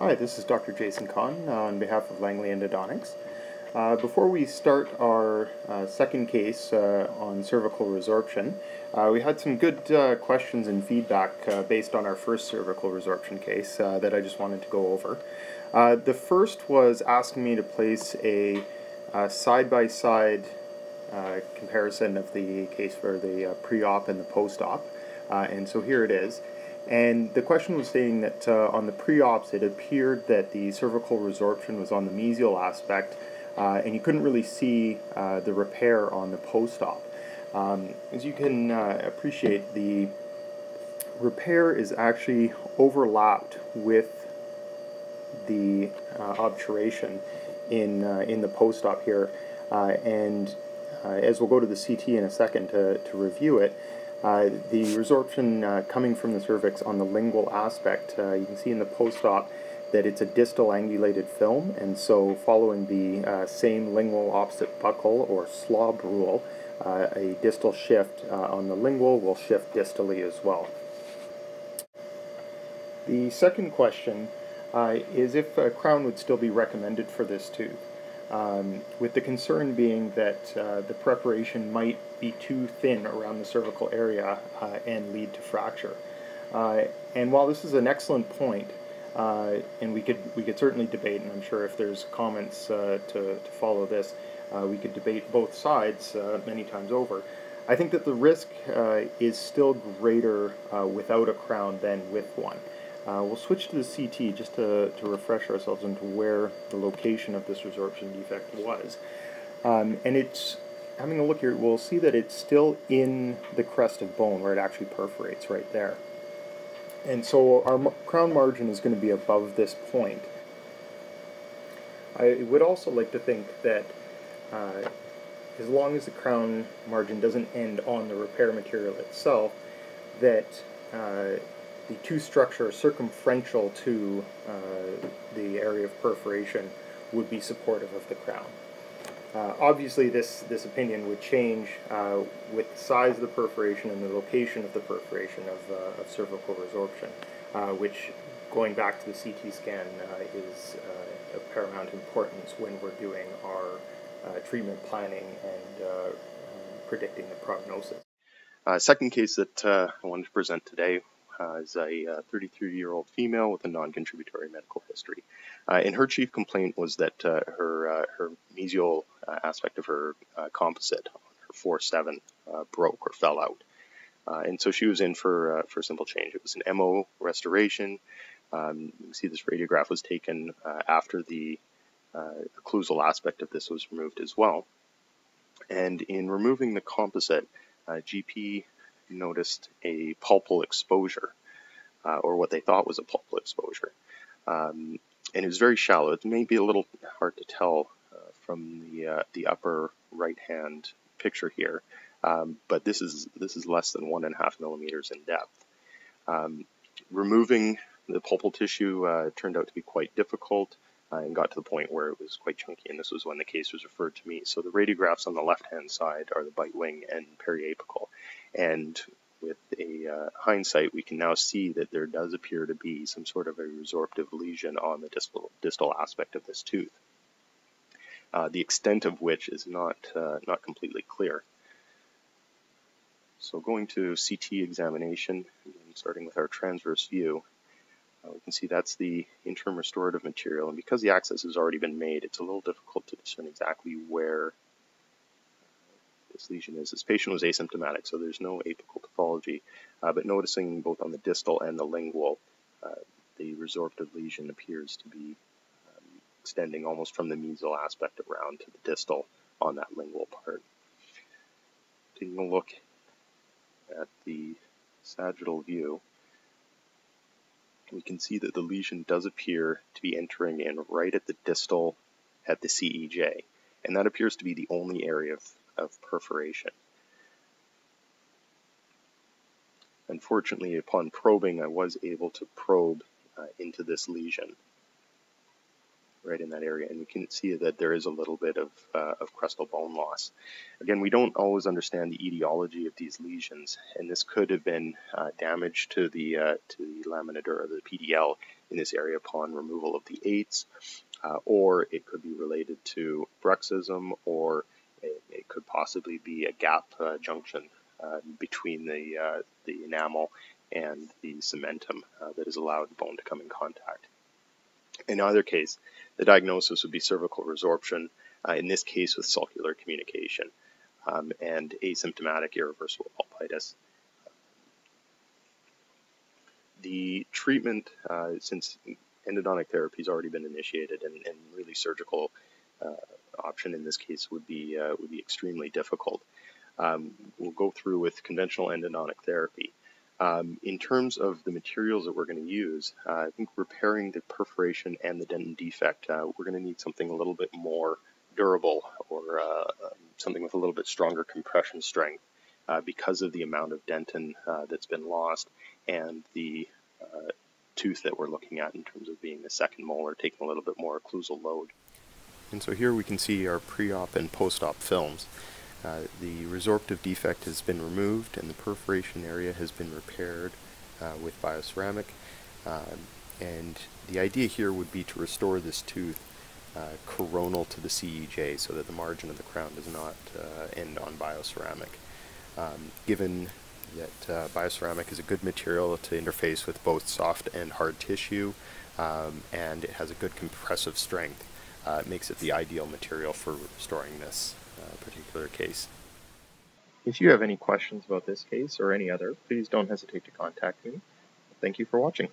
Hi, this is Dr. Jason Conn on behalf of Langley Endodontics. Before we start our second case on cervical resorption, we had some good questions and feedback based on our first cervical resorption case that I just wanted to go over. The first was asking me to place a side-by-side comparison of the case for the pre-op and the post-op, and so here it is. And the question was stating that on the pre-ops it appeared that the cervical resorption was on the mesial aspect, and you couldn't really see the repair on the post-op. As you can appreciate, the repair is actually overlapped with the obturation in the post-op here, and as we'll go to the CT in a second to review it, the resorption coming from the cervix on the lingual aspect, you can see in the post-op that it's a distal angulated film, and so following the same lingual opposite buckle or slob rule, a distal shift on the lingual will shift distally as well. The second question is if a crown would still be recommended for this tooth, with the concern being that the preparation might be too thin around the cervical area and lead to fracture. And while this is an excellent point, and we could certainly debate, and I'm sure if there's comments to follow this, we could debate both sides many times over. I think that the risk is still greater without a crown than with one. We'll switch to the CT just to refresh ourselves into where the location of this resorption defect was. And it's, having a look here, we'll see that it's still in the crest of bone where it actually perforates right there. And so our crown margin is going to be above this point. I would also like to think that as long as the crown margin doesn't end on the repair material itself, that the tooth structure circumferential to the area of perforation would be supportive of the crown. Obviously this opinion would change with the size of the perforation and the location of the perforation of cervical resorption, which, going back to the CT scan, is of paramount importance when we're doing our treatment planning and predicting the prognosis. Second case that I wanted to present today is a 33-year-old female with a non-contributory medical history. And her chief complaint was that her mesial aspect of her composite, her 4-7, broke or fell out. And so she was in for a simple change. It was an MO restoration. You can see this radiograph was taken after the occlusal aspect of this was removed as well. And in removing the composite, GP noticed a pulpal exposure, or what they thought was a pulpal exposure, and it was very shallow. It may be a little hard to tell from the upper right-hand picture here, but this is less than 1.5 millimeters in depth. Removing the pulpal tissue turned out to be quite difficult, and got to the point where it was quite chunky, and this was when the case was referred to me. So the radiographs on the left-hand side are the bite-wing and periapical, and with a hindsight, we can now see that there does appear to be some sort of a resorptive lesion on the distal aspect of this tooth, the extent of which is not completely clear. So going to CT examination, again, starting with our transverse view, we can see that's the interim restorative material, and because the access has already been made, it's a little difficult to discern exactly where this lesion is. This patient was asymptomatic, so there's no apical pathology, but noticing both on the distal and the lingual, the resorptive lesion appears to be extending almost from the mesial aspect around to the distal on that lingual part. Taking a look at the sagittal view, we can see that the lesion does appear to be entering in right at the distal at the CEJ, and that appears to be the only area of perforation. Unfortunately, upon probing, I was able to probe into this lesion. right in that area, and we can see that there is a little bit of crestal bone loss. Again, we don't always understand the etiology of these lesions, and this could have been damage to the lamina dura, the PDL, in this area upon removal of the eights, or it could be related to bruxism, or it could possibly be a gap junction between the enamel and the cementum that has allowed the bone to come in contact. In either case, the diagnosis would be cervical resorption, in this case with sulcular communication, and asymptomatic irreversible pulpitis. The treatment, since endodontic therapy has already been initiated, and really surgical option in this case would be extremely difficult. We'll go through with conventional endodontic therapy. In terms of the materials that we're going to use, I think repairing the perforation and the dentin defect, we're going to need something a little bit more durable, or something with a little bit stronger compression strength, because of the amount of dentin that's been lost, and the tooth that we're looking at in terms of being the second molar, taking a little bit more occlusal load. And so here we can see our pre-op and post-op films. The resorptive defect has been removed, and the perforation area has been repaired with bioceramic. And the idea here would be to restore this tooth coronal to the CEJ, so that the margin of the crown does not end on bioceramic. Given that bioceramic is a good material to interface with both soft and hard tissue, and it has a good compressive strength, it makes it the ideal material for restoring this particular case. If you have any questions about this case or any other, please don't hesitate to contact me. Thank you for watching.